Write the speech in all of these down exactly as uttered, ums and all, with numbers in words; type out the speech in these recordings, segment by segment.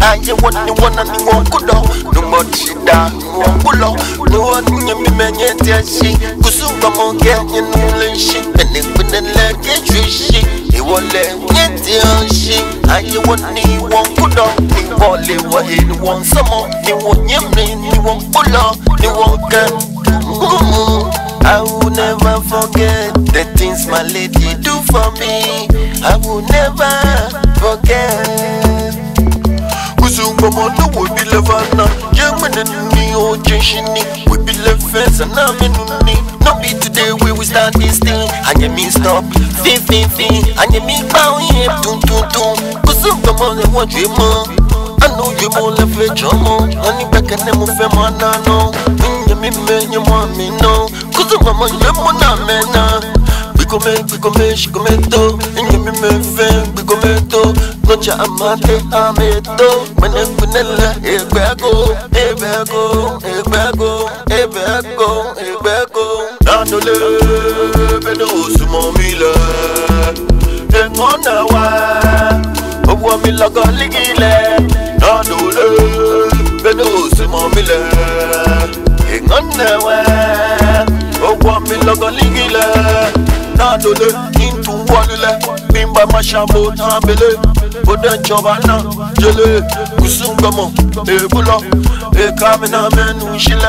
I you want you wanna me won't go down. No more shit down, won't go down. No one you me man yet she. Kusuka mon get you no shit. And if we don't like it, you shit. You won't let it shit. I you want me won't go down. You won't let what you want some more. You won't you mean you won't go down. You won't come. I will never forget the things my lady do for me. I will never forget. Kuzunga mona we believe na, yemene ni o jenshini. We believe first and now me nuni. No be today we will start this thing. And you mean stop, fin fin fin. And you mean bow hip, dun dun dun. Kuzunga mona we dream on. I know you mona fe drama. Ani beka ne mo fe mana no. Yemi me you want me no. Mama, you want a man? We come, we come, she come too. And you me friend, we come too. Got your amante, I'm too. When I go, I go, I go, I go, I go, I go. I don't love, I don't want me love. I wonder why. I want me like a ligile. I don't love, I don't want me love. I wonder why. Me logo lingile, nadole into walile. Bimba mashambo tambele, boden chobana jele. Kusunga mo ebula, ekame na menu shile.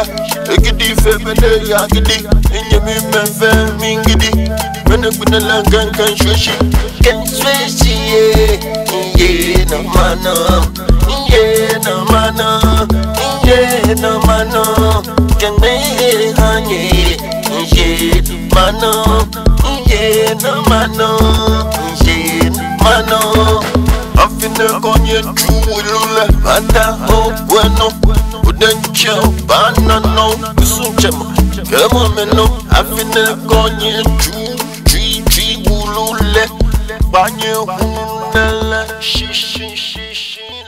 Egidi febele ya gidi, inyemi mefe mingidi. Mene kunela gan gan shushi, gan shushi ye, ye na mana, ye na mana, ye na mana, gan me hanye. Shit, mano, yeah, no mano, shit, mano. I finna go near true lula, and I hope we know. Wouldn't you, banano, kusuchemo, come on me no. I finna go near true, tree, tree, lula, banyo, unala, shi, shi, shi, shi.